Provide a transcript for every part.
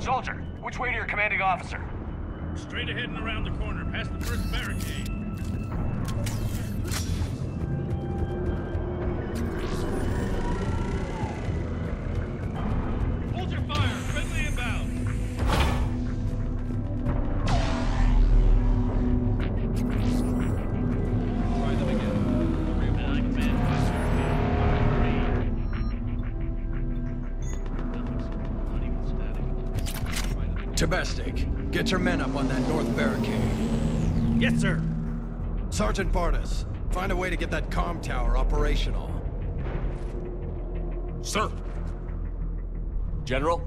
Soldier, which way to your commanding officer? Straight ahead and around the corner, past the first barricade. Tabastic, get your men up on that north barricade. Yes, sir. Sergeant Bardas, find a way to get that comm tower operational. Sir. General?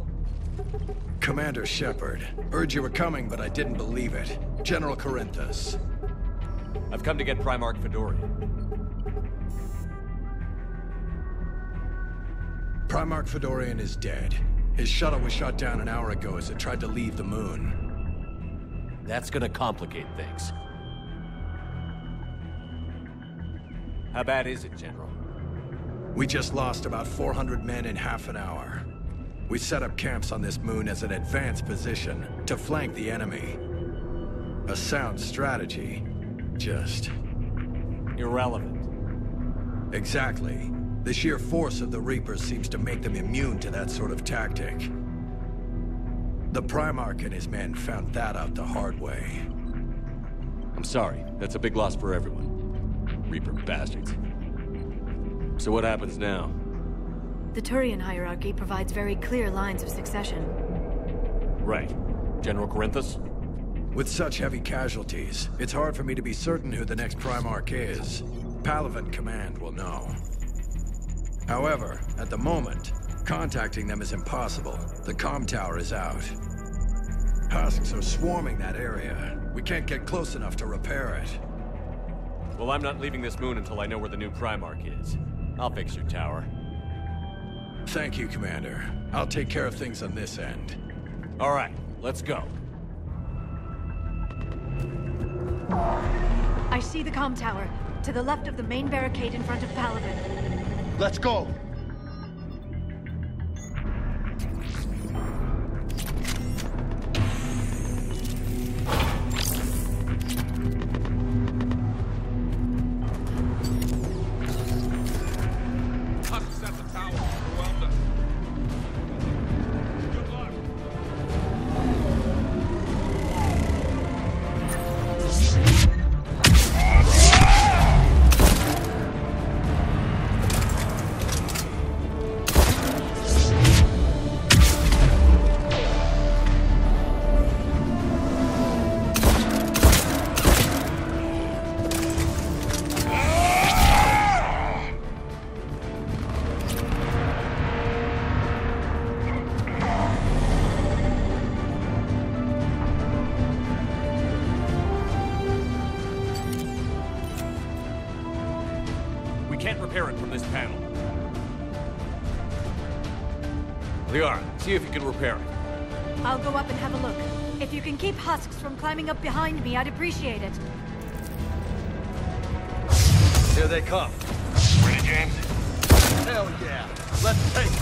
Commander Shepard, heard you were coming, but I didn't believe it. General Corinthus. I've come to get Primarch Fedorian. Primarch Fedorian is dead. His shuttle was shot down an hour ago as it tried to leave the moon. That's gonna complicate things. How bad is it, General? We just lost about 400 men in half an hour. We set up camps on this moon as an advanced position to flank the enemy. A sound strategy, just... irrelevant. Exactly. The sheer force of the Reapers seems to make them immune to that sort of tactic. The Primarch and his men found that out the hard way. I'm sorry. That's a big loss for everyone. Reaper bastards. So what happens now? The Turian hierarchy provides very clear lines of succession. Right. General Corinthus? With such heavy casualties, it's hard for me to be certain who the next Primarch is. Palaven Command will know. However, at the moment, contacting them is impossible. The comm tower is out. Husks are swarming that area. We can't get close enough to repair it. Well, I'm not leaving this moon until I know where the new Primarch is. I'll fix your tower. Thank you, Commander. I'll take care of things on this end. All right, let's go. I see the comm tower, to the left of the main barricade in front of Palaven. Let's go! Liara, see if you can repair it. I'll go up and have a look. If you can keep husks from climbing up behind me, I'd appreciate it. Here they come. Ready, James? Hell yeah! Let's take them!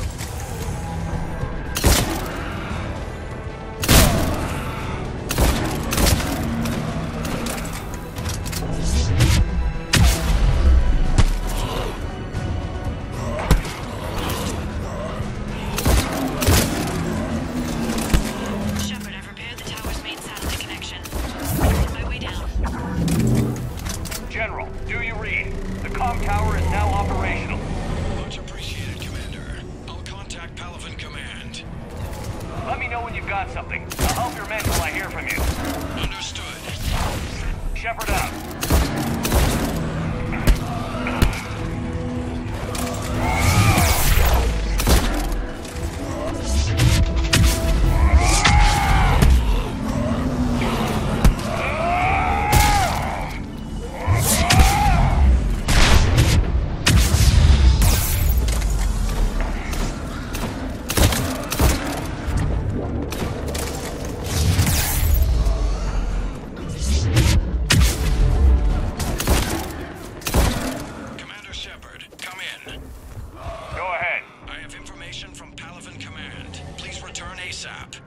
From Palaven Command. Please return ASAP.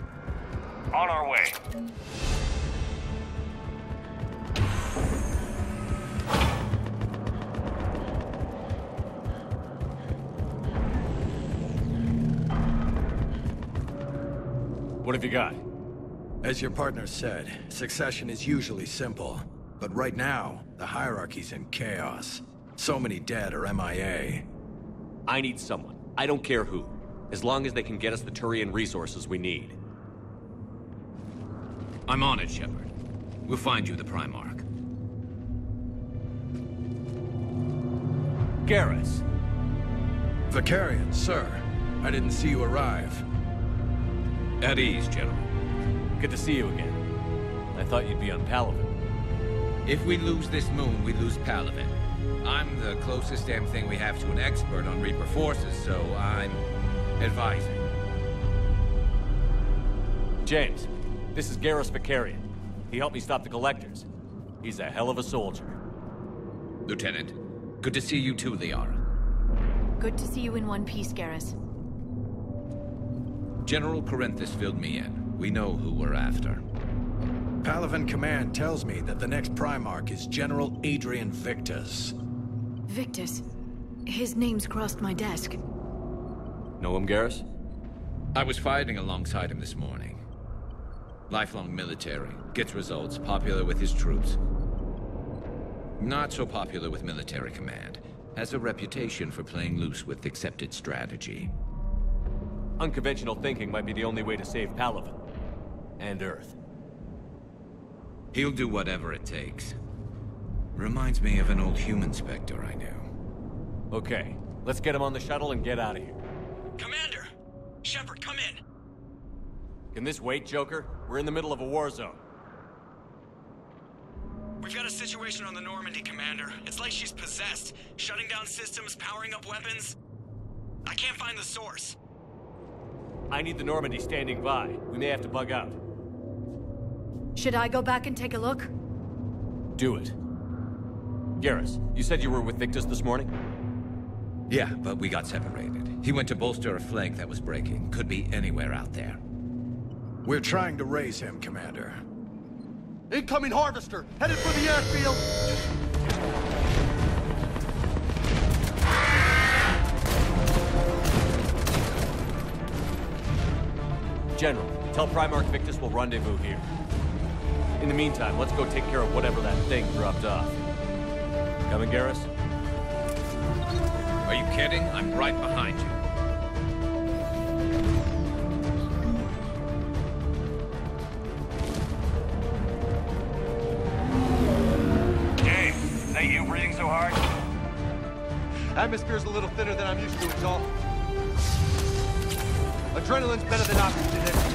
On our way. What have you got? As your partner said, succession is usually simple. But right now, the hierarchy's in chaos. So many dead or MIA. I need someone. I don't care who. As long as they can get us the Turian resources we need. I'm on it, Shepard. We'll find you the Primarch. Garrus. Vakarian, sir. I didn't see you arrive. At ease, General. Good to see you again. I thought you'd be on Palaven. If we lose this moon, we lose Palaven. I'm the closest damn thing we have to an expert on Reaper forces, so I'm advising. James, this is Garrus Vakarian. He helped me stop the Collectors. He's a hell of a soldier. Lieutenant, good to see you too, Liara. Good to see you in one piece, Garrus. General Corinthus filled me in. We know who we're after. Palaven Command tells me that the next Primarch is General Adrian Victus. Victus? His name's crossed my desk. Know him, Garrus? I was fighting alongside him this morning. Lifelong military. Gets results. Popular with his troops. Not so popular with military command. Has a reputation for playing loose with accepted strategy. Unconventional thinking might be the only way to save Palaven. And Earth. He'll do whatever it takes. Reminds me of an old human Spectre I knew. Okay, let's get him on the shuttle and get out of here. Commander! Shepard, come in! Can this wait, Joker? We're in the middle of a war zone. We've got a situation on the Normandy, Commander. It's like she's possessed. Shutting down systems, powering up weapons. I can't find the source. I need the Normandy standing by. We may have to bug out. Should I go back and take a look? Do it. Garrus, you said you were with Victus this morning? Yeah, but we got separated. He went to bolster a flank that was breaking. Could be anywhere out there. We're trying to raise him, Commander. Incoming Harvester! Headed for the airfield! General, tell Primarch Victus we'll rendezvous here. In the meantime, let's go take care of whatever that thing dropped off. Coming, Garrus? Are you kidding? I'm right behind you. James, is that you breathing so hard? Atmosphere's a little thinner than I'm used to, it's all. Adrenaline's better than oxygen education.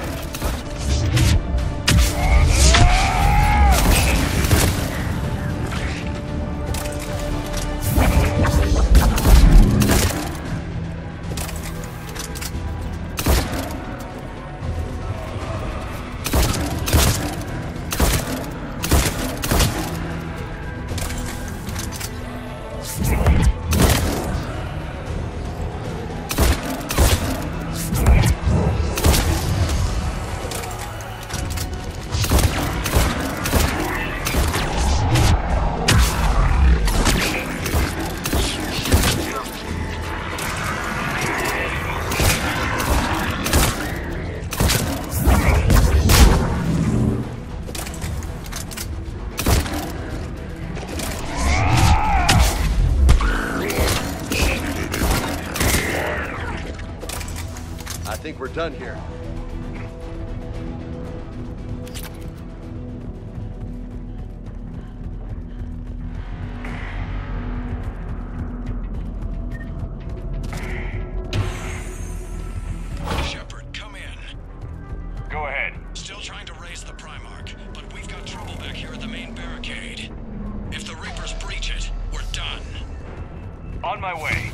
We're done here. Shepard, come in. Go ahead. Still trying to raise the Primarch, but we've got trouble back here at the main barricade. If the Reapers breach it, we're done. On my way.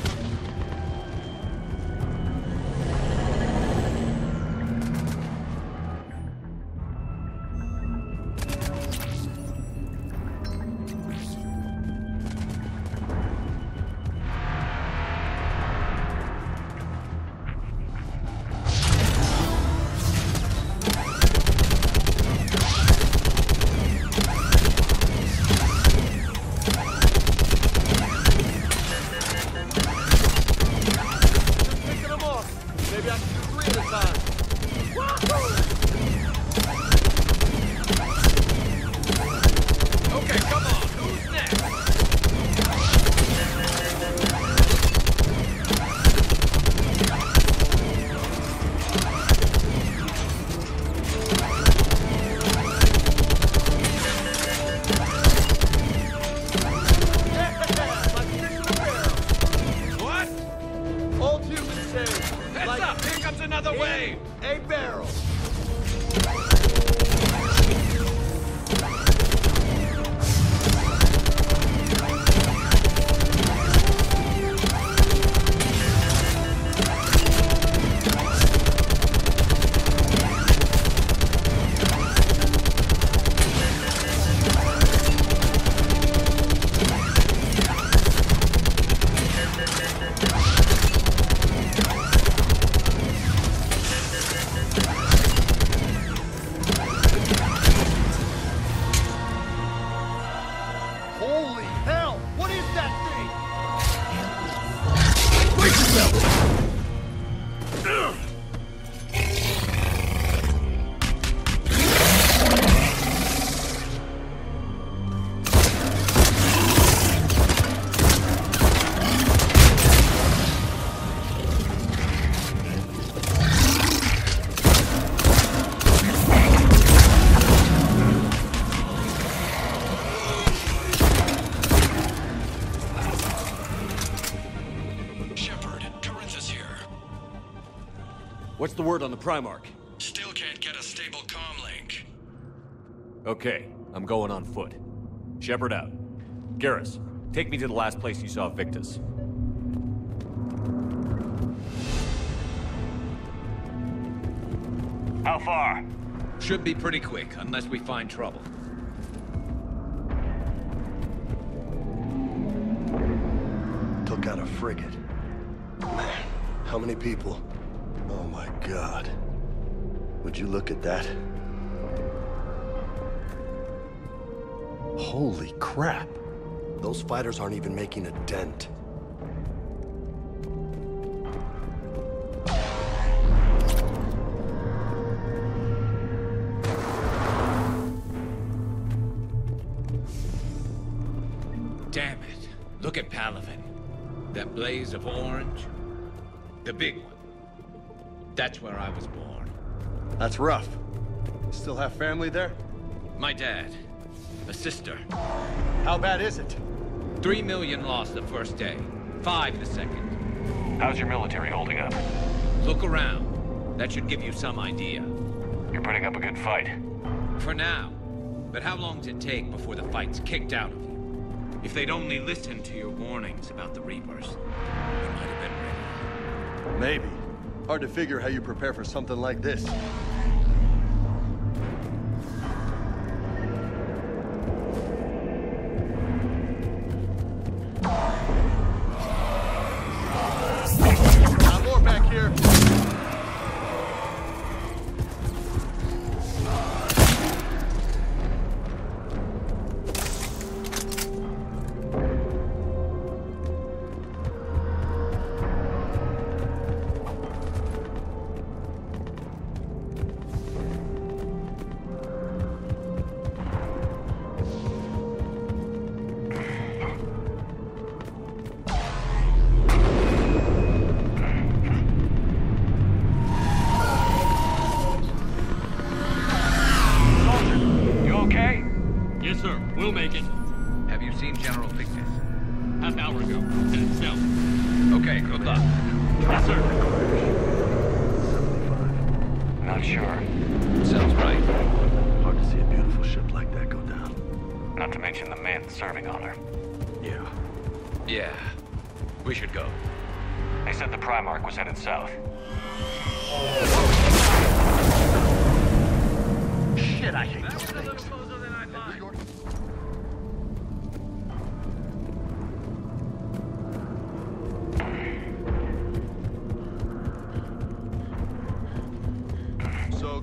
the word on the Primarch? Still can't get a stable comm link. Okay, I'm going on foot. Shepard out. Garrus, take me to the last place you saw Victus. How far? Should be pretty quick, unless we find trouble. Took out a frigate. Man, how many people? Oh my God. Would you look at that? Holy crap! Those fighters aren't even making a dent. Damn it. Look at Palaven. That blaze of orange. The big one. That's where I was born. That's rough. Still have family there? My dad. A sister. How bad is it? 3 million lost the first day. 5 the second. How's your military holding up? Look around. That should give you some idea. You're putting up a good fight. For now. But how long does it take before the fight's kicked out of you? If they'd only listened to your warnings about the Reapers, you might have been ready. Maybe. Hard to figure how you prepare for something like this.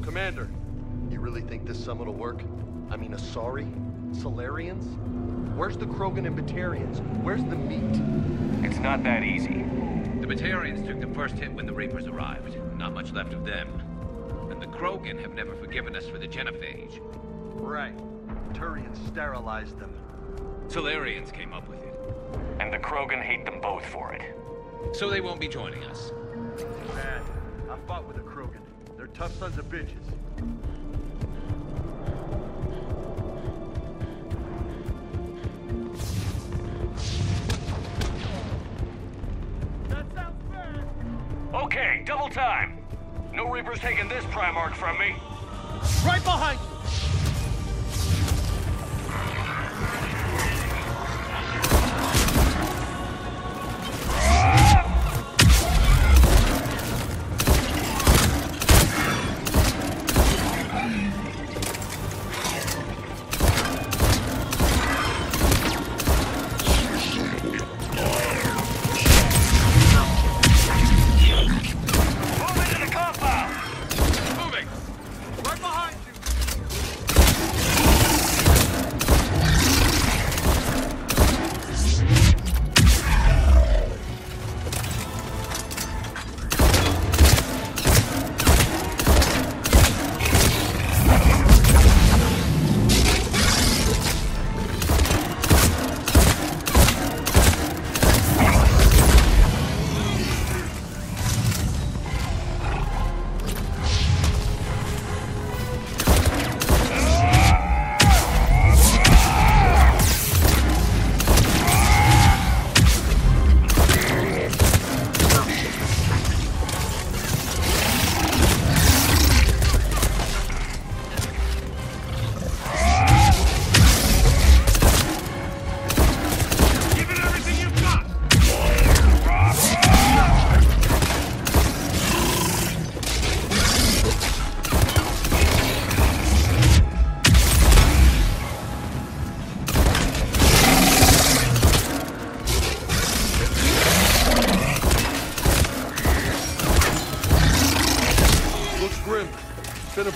Commander, you really think this summit will work? I mean, Asari? Salarians? Where's the Krogan and Batarians? Where's the meat? It's not that easy. The Batarians took the first hit when the Reapers arrived. Not much left of them. And the Krogan have never forgiven us for the genophage. Right. Turian sterilized them. Salarians came up with it. And the Krogan hate them both for it. So they won't be joining us. Man, I fought with the Krogan. They're tough sons of bitches. That sounds fair. Okay, double time. No Reaper's taking this Primarch from me. Right behind you. Right behind you!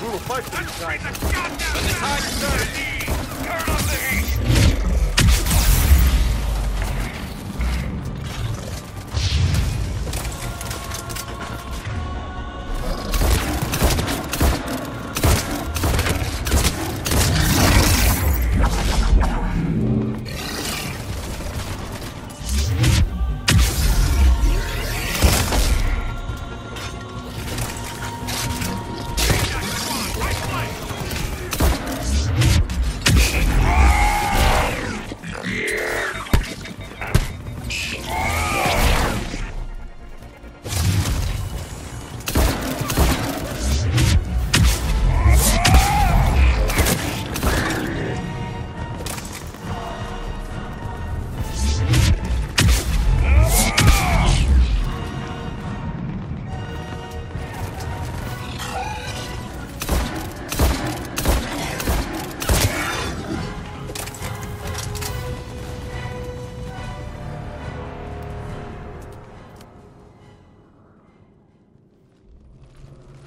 brutal fight for these guys. But the time is done. Turn off the heat.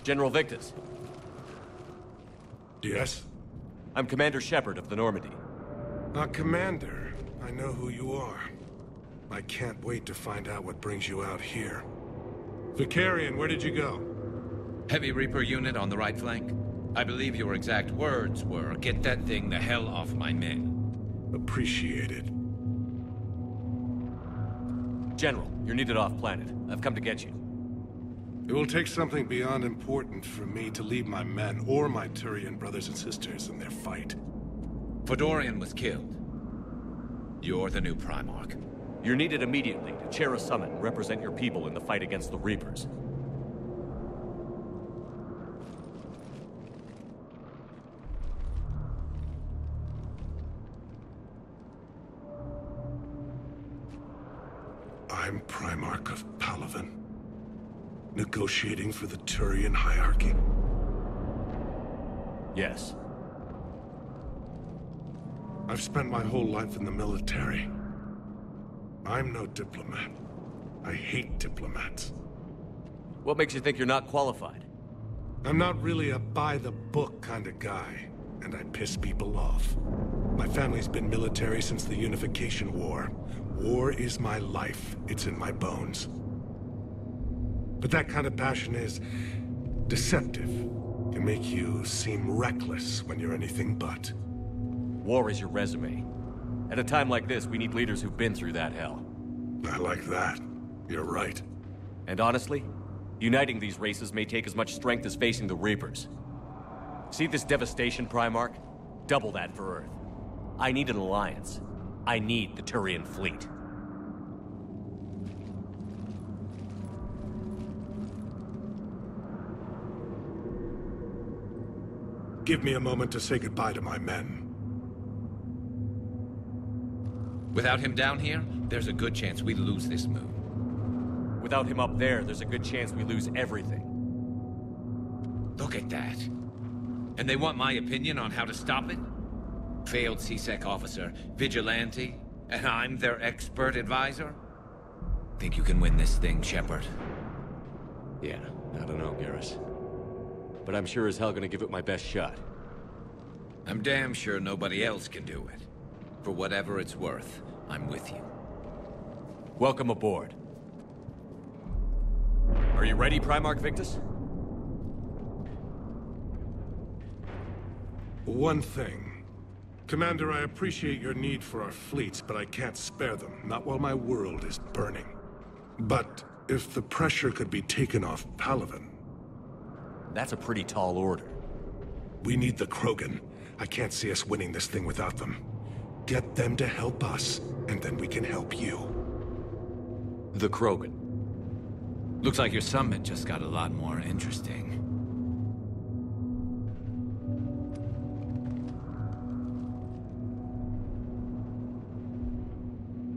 General Victus. Yes? I'm Commander Shepard of the Normandy. Not Commander. I know who you are. I can't wait to find out what brings you out here. Vakarian, where did you go? Heavy Reaper unit on the right flank. I believe your exact words were, "Get that thing the hell off my men." Appreciated. General, you're needed off planet. I've come to get you. It will take something beyond important for me to lead my men or my Turian brothers and sisters in their fight. Fedorian was killed. You're the new Primarch. You're needed immediately to chair a summit and represent your people in the fight against the Reapers. I'm Primarch of Palaven. Negotiating for the Turian hierarchy? Yes. I've spent my whole life in the military. I'm no diplomat. I hate diplomats. What makes you think you're not qualified? I'm not really a by-the-book kind of guy, and I piss people off. My family's been military since the Unification War. War is my life. It's in my bones. But that kind of passion is deceptive. Can make you seem reckless when you're anything but. War is your resume. At a time like this, we need leaders who've been through that hell. I like that. You're right. And honestly, uniting these races may take as much strength as facing the Reapers. See this devastation, Primarch? Double that for Earth. I need an alliance. I need the Turian fleet. Give me a moment to say goodbye to my men. Without him down here, there's a good chance we lose this move. Without him up there, there's a good chance we lose everything. Look at that. And they want my opinion on how to stop it? Failed C-Sec officer, vigilante, and I'm their expert advisor? Think you can win this thing, Shepard? Yeah, I don't know, Garrus. But I'm sure as hell gonna give it my best shot. I'm damn sure nobody else can do it. For whatever it's worth, I'm with you. Welcome aboard. Are you ready, Primarch Victus? One thing. Commander, I appreciate your need for our fleets, but I can't spare them. Not while my world is burning. But if the pressure could be taken off Palaven... That's a pretty tall order. We need the Krogan. I can't see us winning this thing without them. Get them to help us, and then we can help you. The Krogan. Looks like your summit just got a lot more interesting.